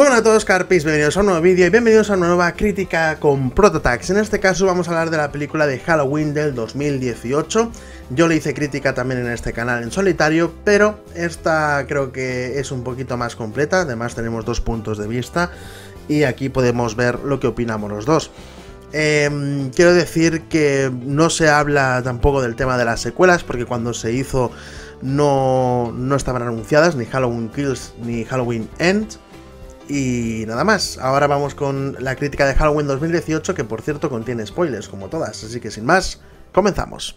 Bueno a todos carpis, bienvenidos a un nuevo vídeo y bienvenidos a una nueva crítica con Prototax. En este caso vamos a hablar de la película de Halloween del 2018. Yo le hice crítica también en este canal en solitario, pero esta creo que es un poquito más completa. Además tenemos dos puntos de vista y aquí podemos ver lo que opinamos los dos. Quiero decir que no se habla tampoco del tema de las secuelas, porque cuando se hizo no estaban anunciadas ni Halloween Kills ni Halloween End. Y nada más, ahora vamos con la crítica de Halloween 2018, que por cierto contiene spoilers, como todas, así que sin más, comenzamos.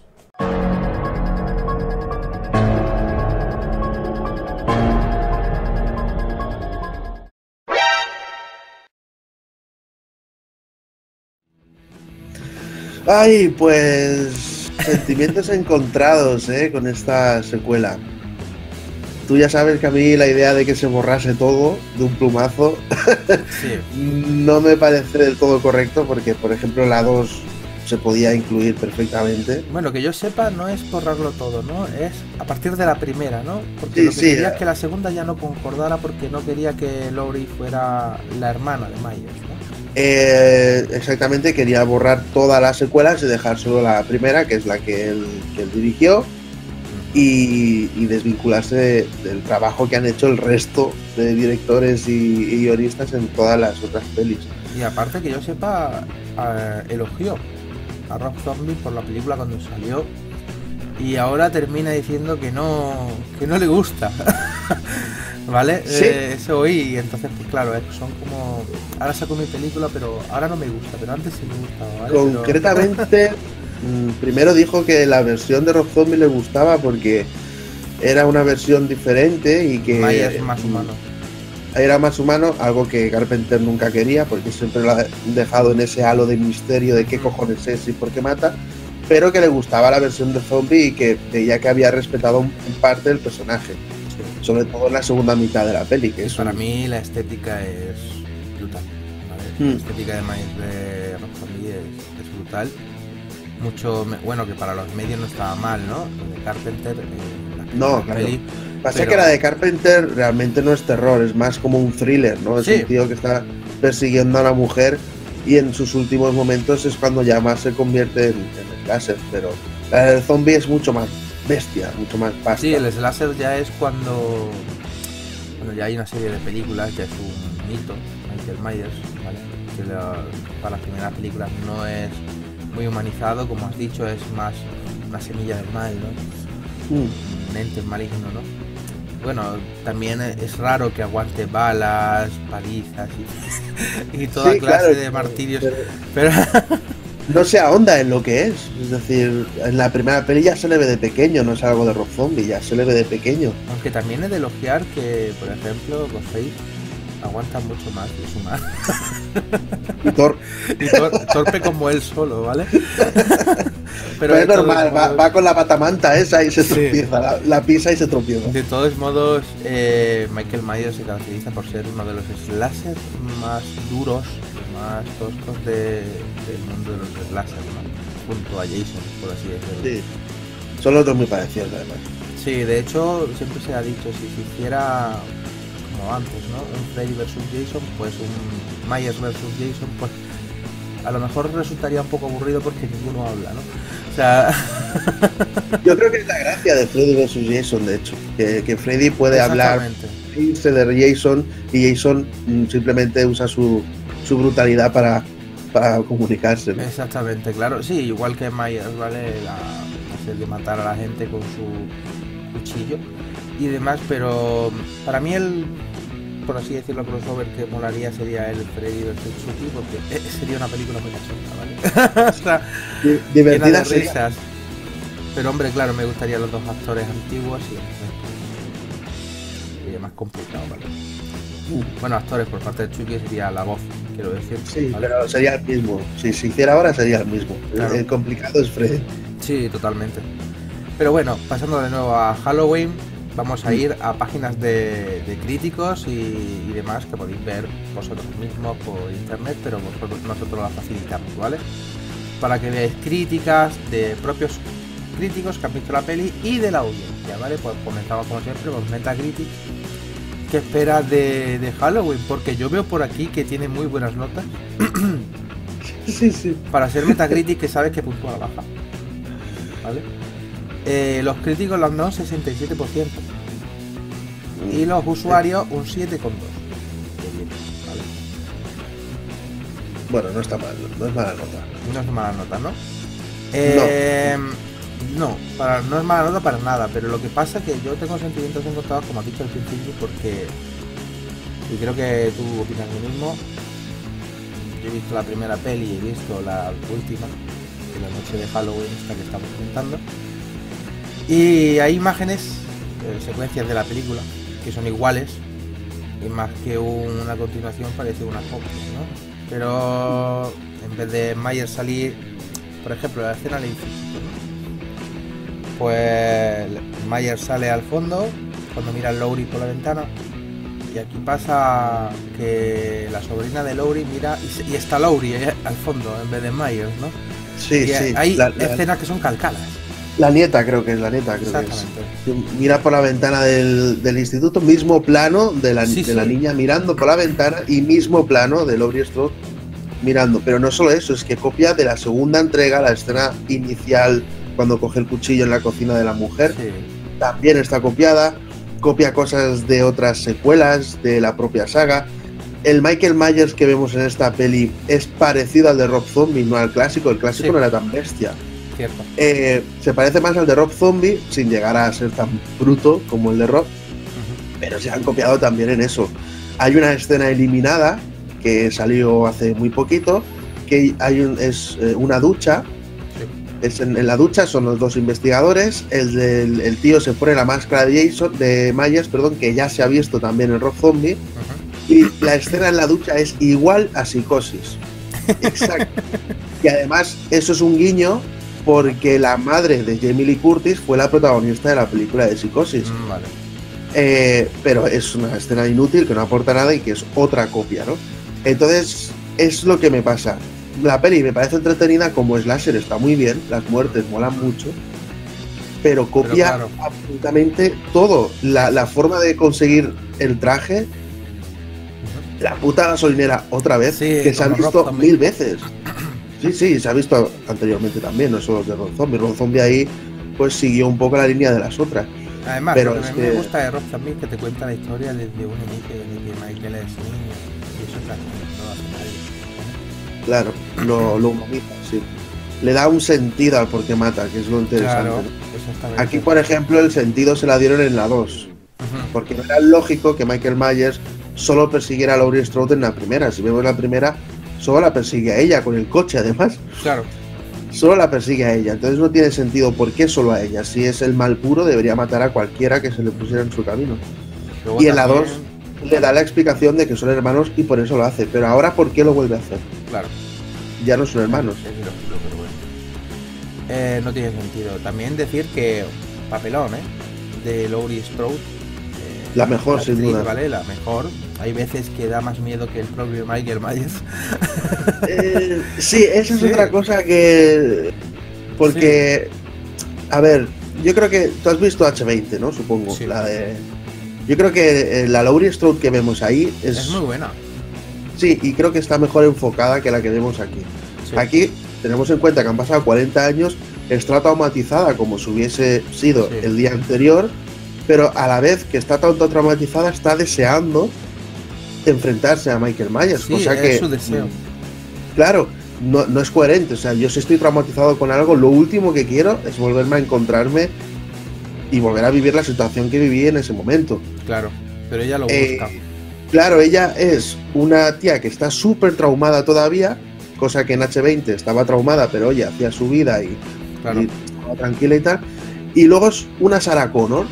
Ay, pues... sentimientos encontrados, con esta secuela. Tú ya sabes que a mí la idea de que se borrase todo de un plumazo sí. No me parece del todo correcto, porque por ejemplo la 2 se podía incluir perfectamente. Bueno, que yo sepa no es borrarlo todo, ¿no? Es a partir de la primera, ¿no? Porque sí, lo que sí, quería es que la segunda ya no concordara, porque no quería que Laurie fuera la hermana de Myers, ¿no? Exactamente, quería borrar todas las secuelas y dejar solo la primera, que es la que él dirigió. Y desvincularse del trabajo que han hecho el resto de directores y guionistas en todas las otras pelis. Y aparte, que yo sepa, elogió a Rob Zombie por la película cuando salió, y ahora termina diciendo que no le gusta. ¿Vale? ¿Sí? Eso oí, y entonces pues claro, son como... ahora saco mi película, pero ahora no me gusta, pero antes sí me gustaba, ¿vale? Concretamente... Pero... primero dijo que la versión de Rob Zombie le gustaba porque era una versión diferente y que Myers más humano. Era más humano, algo que Carpenter nunca quería, porque siempre lo ha dejado en ese halo de misterio de qué cojones es y por qué mata, pero que le gustaba la versión de Zombie y que veía que había respetado en parte el personaje, sobre todo en la segunda mitad de la peli. Que es para mí la estética es brutal, ¿vale? La estética de Myers de Rob Zombie es brutal. Mucho, bueno, que para los medios no estaba mal, ¿no? De Carpenter, no, claro. Peli, pasa pero... que la de Carpenter realmente no es terror, es más como un thriller, ¿no? Es sí. Un tío que está persiguiendo a una mujer y en sus últimos momentos es cuando ya más se convierte en el láser, pero el zombie es mucho más bestia, mucho más pasta. Sí, el slasher ya es cuando... bueno, ya hay una serie de películas que es un mito, Michael Myers, ¿vale? Que para las primeras películas no es muy humanizado, como has dicho, es más una semilla del mal, ¿no? Un ente maligno, ¿no? Bueno, también es raro que aguante balas, palizas y toda sí, clase claro, de martirios, pero... no se ahonda en lo que es decir, en la primera peli ya se le ve de pequeño, no es algo de Rob Zombie, ya se le ve de pequeño. Aunque también es de elogiar que, por ejemplo, Ghostface aguanta mucho más que su madre. Y torpe como él solo, ¿vale? Pero es normal, va con la patamanta esa y se tropieza, sí. la pisa y se tropieza. De todos modos, Michael Myers se caracteriza por ser uno de los slashers más duros, más toscos del mundo de los slashers, ¿no? Junto a Jason, por así decirlo. Sí. Son los dos muy parecidos, además. Sí, de hecho, siempre se ha dicho, si se hiciera... antes, ¿no? Un Freddy vs Jason, pues un Myers vs Jason, pues a lo mejor resultaría un poco aburrido porque ninguno habla, ¿no? O sea... yo creo que es la gracia de Freddy vs Jason, de hecho, que Freddy puede hablar, irse de Jason, y Jason simplemente usa su brutalidad para comunicarse, ¿no? Exactamente, claro, sí, igual que Myers, ¿vale? El de matar a la gente con su cuchillo y demás, pero para mí el, por así decirlo, crossover que molaría sería el Freddy vs Chucky, porque sería una película muy cachonda, ¿vale? O sea, divertida de risas. Pero hombre, claro, me gustaría los dos actores antiguos y sería más complicado, ¿vale? Bueno, actores por parte de Chucky sería la voz, quiero decir. Sí, ¿vale? Pero sería el mismo. Si se hiciera ahora sería el mismo. Claro. El complicado es Freddy. Sí, totalmente. Pero bueno, pasando de nuevo a Halloween, vamos a ir a páginas de críticos y demás que podéis ver vosotros mismos por internet, pero nosotros las facilitamos, ¿vale? Para que veáis críticas de propios críticos que han visto la peli y de la audiencia, ¿vale? Pues comenzamos como siempre con MetaCritic, ¿Qué esperas de Halloween? Porque yo veo por aquí que tiene muy buenas notas. Sí, sí. Para hacer MetaCritic, que sabes que puntúa baja. ¿Vale? Los críticos lo han dado 67%. Y los usuarios un 7,2%. ¿Vale? Bueno, no está mal, no es mala nota. No es mala nota, ¿no? No, no es mala nota para nada, pero lo que pasa es que yo tengo sentimientos encontrados, como has dicho al principio, porque y creo que tú opinas lo mismo. Yo he visto la primera peli y he visto la última, de la noche de Halloween, esta que estamos comentando, y hay imágenes, secuencias de la película, que son iguales, y más que una continuación parece una copia, ¿no? Pero en vez de Myers salir, por ejemplo, la escena del edificio, pues Myers sale al fondo cuando mira a Laurie por la ventana, y aquí pasa que la sobrina de Laurie mira y está Laurie al fondo en vez de Myers, ¿no? Sí, y sí. Hay escenas que son calcadas. La nieta creo que es, la nieta creo que es. Mira por la ventana del instituto, mismo plano de la niña mirando por la ventana y mismo plano de Laurie Strode mirando. Pero no solo eso, es que copia de la segunda entrega la escena inicial cuando coge el cuchillo en la cocina de la mujer, sí. También está copiada, copia cosas de otras secuelas, de la propia saga. El Michael Myers que vemos en esta peli es parecido al de Rob Zombie, no al clásico, el clásico sí. No era tan bestia. Cierto. Se parece más al de Rob Zombie, sin llegar a ser tan bruto como el de Rob, pero se han copiado también en eso. Hay una escena eliminada que salió hace muy poquito, que es una ducha. Es en la ducha, son los dos investigadores, el tío se pone la máscara de Myers, perdón, que ya se ha visto también en Rob Zombie, y la escena en la ducha es igual a Psicosis. Exacto. Y además eso es un guiño porque la madre de Jamie Lee Curtis fue la protagonista de la película de Psicosis. Vale. Pero es una escena inútil que no aporta nada y que es otra copia, ¿no? Entonces es lo que me pasa. La peli me parece entretenida como slasher, está muy bien, las muertes molan mucho, pero copia claro. Absolutamente todo. La forma de conseguir el traje, la puta gasolinera otra vez, sí, que se han visto mil veces. Sí, sí, se ha visto anteriormente también, no solo de Rob Zombie. Rob Zombie ahí pues siguió un poco la línea de las otras. Además, pero lo que me gusta de Rob Zombie es que te cuenta la historia desde un inicio, desde que Michael es niño, y eso está claro, lo humaniza, sí. Le da un sentido al por qué mata, que es lo interesante. Claro, exactamente. Aquí, por ejemplo, el sentido se la dieron en la 2. Porque no era lógico que Michael Myers solo persiguiera a Laurie Strode en la primera. Si vemos la primera, solo la persigue a ella, con el coche además. Claro. Solo la persigue a ella. Entonces no tiene sentido por qué solo a ella. Si es el mal puro, debería matar a cualquiera que se le pusiera en su camino. Luego y en la 2... le da la explicación de que son hermanos y por eso lo hace, pero ahora ¿por qué lo vuelve a hacer? Claro. Ya no son hermanos. Es lógico, pero bueno. No tiene sentido. También decir que papelón, de Laurie Strode. La mejor, la sin actriz, duda. Vale, la mejor. Hay veces que da más miedo que el propio Michael Myers. Sí, esa es otra cosa que... Porque... Sí. A ver, yo creo que... Tú has visto H20, ¿no? Supongo. Sí, la de... Yo creo que la Laurie Strode que vemos ahí es muy buena. Sí, y creo que está mejor enfocada que la que vemos aquí. Sí. Aquí tenemos en cuenta que han pasado 40 años, está traumatizada como si hubiese sido el día anterior, pero a la vez que está tanto traumatizada, está deseando enfrentarse a Michael Myers. Sí, cosa que, es su deseo. Claro, no es coherente. O sea, yo si estoy traumatizado con algo, lo último que quiero es volverme a encontrarme y volver a vivir la situación que viví en ese momento. Claro, pero ella lo busca. Claro, ella es una tía que está súper traumada todavía, cosa que en H20 estaba traumada, pero oye, hacía su vida y estaba tranquila y tal. Y luego es una Sarah Connor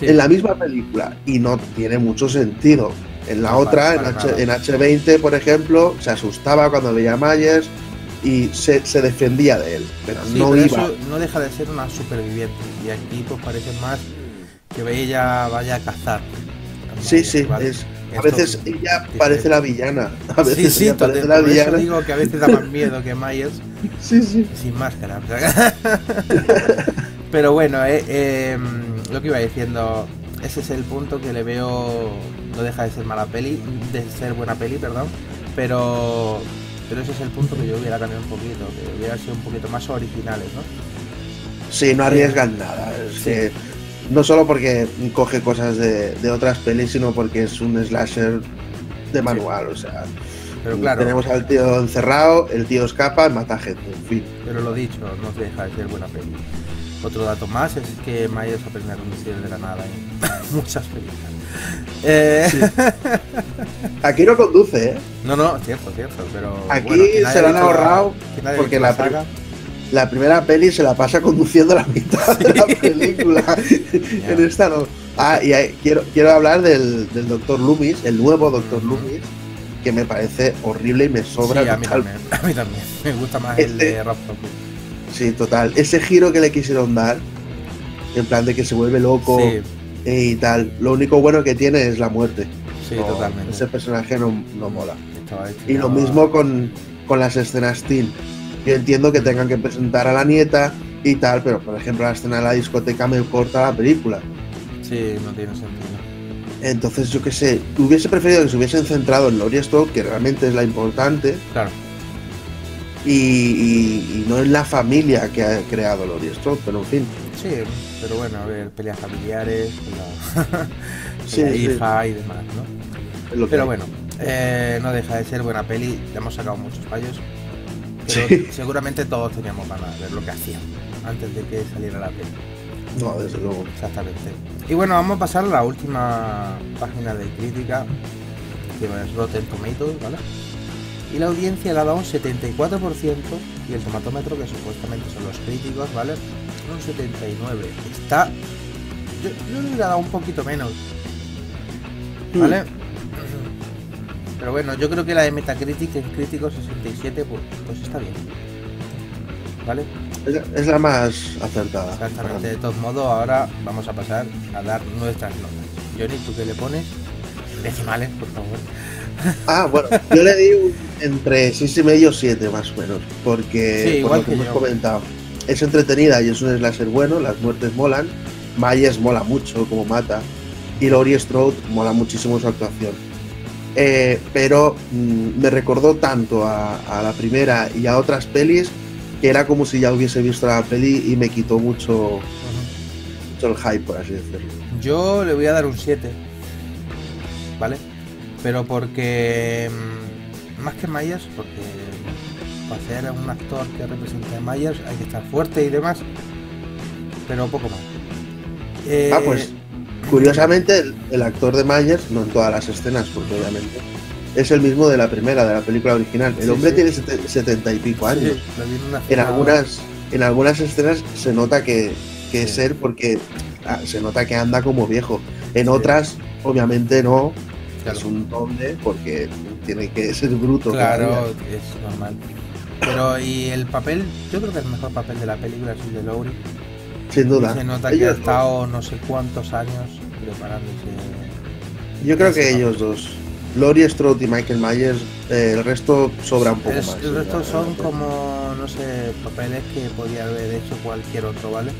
en la misma película y no tiene mucho sentido. En la otra, en H20, por ejemplo, se asustaba cuando veía a Myers y se defendía de él, pero eso no deja de ser una superviviente, y aquí pues parece más que ella vaya a cazar. Sí, sí, a veces ella parece la villana. Sí, sí, por eso digo que a veces da más miedo que Myers. Sí, sí. Sin máscara. Pero bueno, lo que iba diciendo, ese es el punto que le veo. No deja de ser mala peli, de ser buena peli, perdón, pero ese es el punto que yo hubiera cambiado un poquito, que hubiera sido un poquito más originales, ¿no? Sí, no arriesgan nada, es que, no solo porque coge cosas de otras pelis, sino porque es un slasher de manual, o sea, pero claro, tenemos al tío encerrado, el tío escapa, mata gente, en fin. Pero lo dicho, no se deja de ser buena peli. Otro dato más es que Myers aprende a conducir de la nada en muchas películas. Sí. Aquí no conduce, ¿eh? No, no, cierto, pero... Aquí bueno, se lo han ahorrado porque la primera peli se la pasa conduciendo la mitad de la película. En esta no. Ah, y hay, quiero hablar del Dr. Loomis, el nuevo Dr. Loomis, que me parece horrible y me sobra. Sí, a mí también. Me gusta más el de Rob Zombie. Sí, total. Ese giro que le quisieron dar, en plan de que se vuelve loco y tal, lo único bueno que tiene es la muerte. Sí, no, totalmente. Ese personaje no mola. Y lo mismo con las escenas teen. Yo entiendo que tengan que presentar a la nieta y tal, pero por ejemplo la escena de la discoteca me corta la película. Sí, no tiene sentido. Entonces yo qué sé, hubiese preferido que se hubiesen centrado en Laurie Strode, que realmente es la importante. Claro. Y no es la familia que ha creado Laurie Strode, pero en fin. Sí, pero bueno, a ver, peleas familiares, hija y demás, ¿no? Pero bueno, no deja de ser buena peli, le hemos sacado muchos fallos. Pero seguramente todos teníamos ganas de ver lo que hacían antes de que saliera la peli. No, desde luego. Exactamente. Y bueno, vamos a pasar a la última página de crítica, que es Rotten Tomatoes, ¿vale? Y la audiencia le ha dado un 74% y el tomatómetro, que supuestamente son los críticos, ¿vale? Un 79%. Está... Yo le hubiera dado un poquito menos, ¿vale? Pero bueno, yo creo que la de Metacritic en críticos 67, pues está bien, ¿vale? Es la más acertada. Exactamente. De todos modos, ahora vamos a pasar a dar nuestras notas. Johnny, ¿tú qué le pones? Decimales, por favor. Ah, bueno, yo le di entre 6,5 y 7 más o menos, porque sí, igual por lo que hemos comentado, es entretenida y es un slasher bueno, las muertes molan, Myers mola mucho como mata y Laurie Strode mola muchísimo su actuación, pero me recordó tanto a la primera y a otras pelis que era como si ya hubiese visto la peli y me quitó mucho el hype, por así decirlo. Yo le voy a dar un 7, ¿vale? Pero porque, más que Myers, porque para ser un actor que represente a Myers hay que estar fuerte y demás, pero poco más. Pues curiosamente el actor de Myers, no en todas las escenas, porque obviamente es el mismo de la primera, de la película original. El hombre tiene 70 y pico años. Sí, en algunas escenas se nota que es él, porque se nota que anda como viejo. En otras, obviamente no. Claro. Es un doble porque tiene que ser bruto. Claro, es normal. Pero y el papel, yo creo que el mejor papel de la película es el de Laurie. Sin duda. Y se nota que ha estado no sé cuántos años preparándose. Yo creo que ellos dos, Laurie Strode y Michael Myers, el resto sobra un poco más. El resto son como, no sé, papeles que podía haber hecho cualquier otro, ¿vale?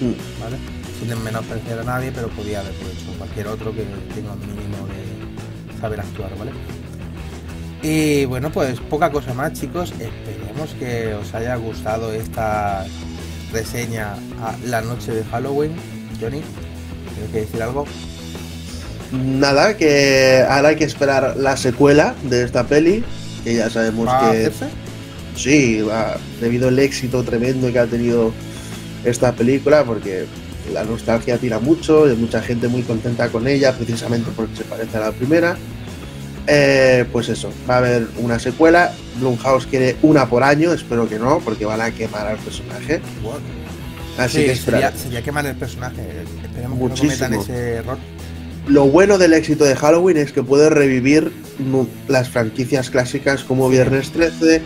¿Vale? Sin menospreciar a nadie, pero podía haber hecho cualquier otro que tenga un mínimo de saber actuar, ¿vale? Y bueno, pues poca cosa más, chicos. Esperemos que os haya gustado esta reseña a la noche de Halloween. Johnny, ¿tienes que decir algo? Nada, que ahora hay que esperar la secuela de esta peli, que ya sabemos ¿Va que... a hacerse? Sí, debido al éxito tremendo que ha tenido esta película, porque la nostalgia tira mucho, hay mucha gente muy contenta con ella, precisamente porque se parece a la primera. Pues eso, va a haber una secuela. Blumhouse quiere una por año, espero que no, porque van a quemar al personaje. What? Así que sería quemar el personaje. Esperemos muchísimo que no cometan ese error. Lo bueno del éxito de Halloween es que puede revivir las franquicias clásicas como Viernes 13,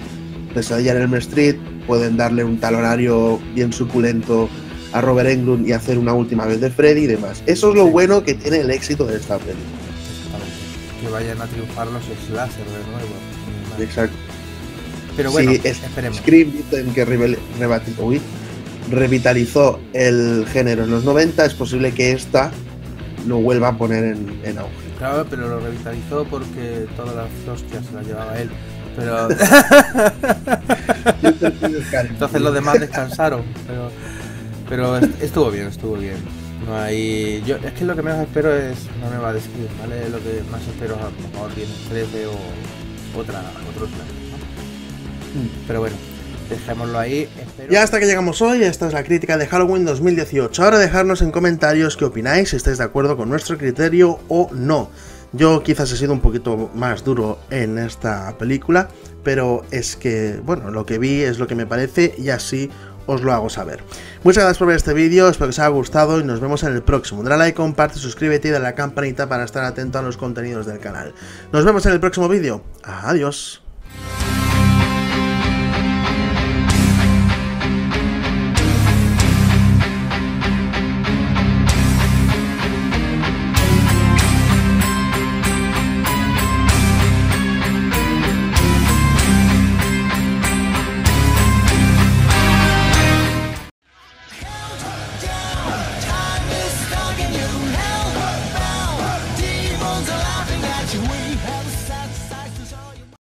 Pesadilla en el Elm Street, pueden darle un talonario bien suculento a Robert Englund y hacer una última vez de Freddy y demás. Eso es lo bueno que tiene el éxito de esta película. Que vayan a triunfar los slasher de nuevo. Exacto. Pero bueno, sí, esperemos. Scream dicen que revitalizó el género en los 90, es posible que esta lo vuelva a poner en auge. Claro, pero lo revitalizó porque todas las hostias se las llevaba él. Pero entonces los demás descansaron, pero estuvo bien. No hay... Yo, es que lo que más espero es una nueva de Scream, ¿vale? Lo que más espero es a lo mejor Viernes 13 o otro plan, ¿no? Pero bueno, dejémoslo ahí. Espero... Y hasta que llegamos hoy, esta es la crítica de Halloween 2018. Ahora dejadnos en comentarios qué opináis, si estáis de acuerdo con nuestro criterio o no. Yo quizás he sido un poquito más duro en esta película, pero es que, bueno, lo que vi es lo que me parece y así os lo hago saber. Muchas gracias por ver este vídeo, espero que os haya gustado y nos vemos en el próximo. Dale like, comparte, suscríbete y dale a la campanita para estar atento a los contenidos del canal. Nos vemos en el próximo vídeo. Adiós.